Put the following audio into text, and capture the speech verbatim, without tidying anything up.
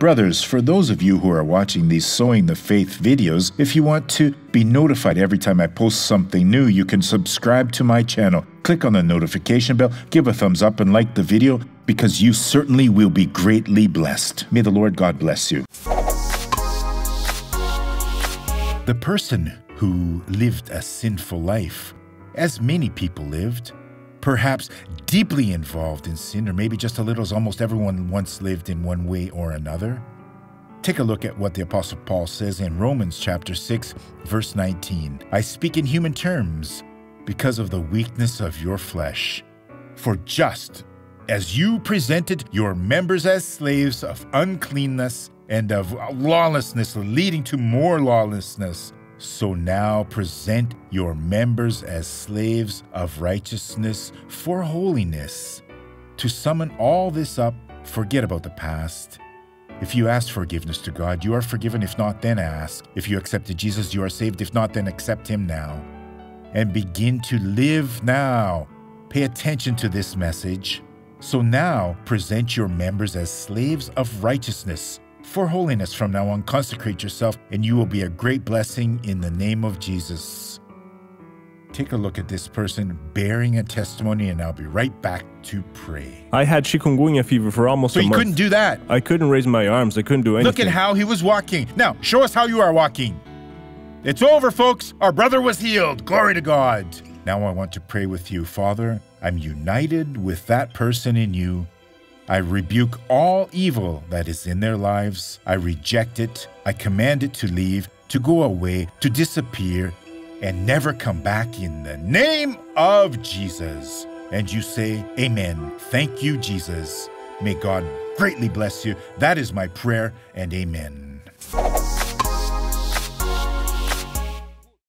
Brothers, for those of you who are watching these Sowing the Faith videos, if you want to be notified every time I post something new, you can subscribe to my channel. Click on the notification bell, give a thumbs up and like the video, because you certainly will be greatly blessed. May the Lord God bless you. The person who lived a sinful life, as many people lived, perhaps deeply involved in sin, or maybe just a little, as almost everyone once lived in one way or another. Take a look at what the Apostle Paul says in Romans chapter six, verse nineteen. I speak in human terms because of the weakness of your flesh. For just as you presented your members as slaves of uncleanness and of lawlessness, leading to more lawlessness, so now present your members as slaves of righteousness for holiness. To summon all this up, forget about the past. If you ask forgiveness to God, you are forgiven. If not, then ask. If you accepted Jesus, you are saved. If not, then accept Him now. And begin to live now. Pay attention to this message. So now present your members as slaves of righteousness for holiness. From now on, consecrate yourself, and you will be a great blessing in the name of Jesus. Take a look at this person bearing a testimony, and I'll be right back to pray. I had chikungunya fever for almost so a month. So you couldn't do that? I couldn't raise my arms. I couldn't do anything. Look at how he was walking. Now, show us how you are walking. It's over, folks. Our brother was healed. Glory to God. Now I want to pray with you. Father, I'm united with that person in you. I rebuke all evil that is in their lives. I reject it. I command it to leave, to go away, to disappear, and never come back in the name of Jesus. And you say, amen. Thank you, Jesus. May God greatly bless you. That is my prayer, and amen.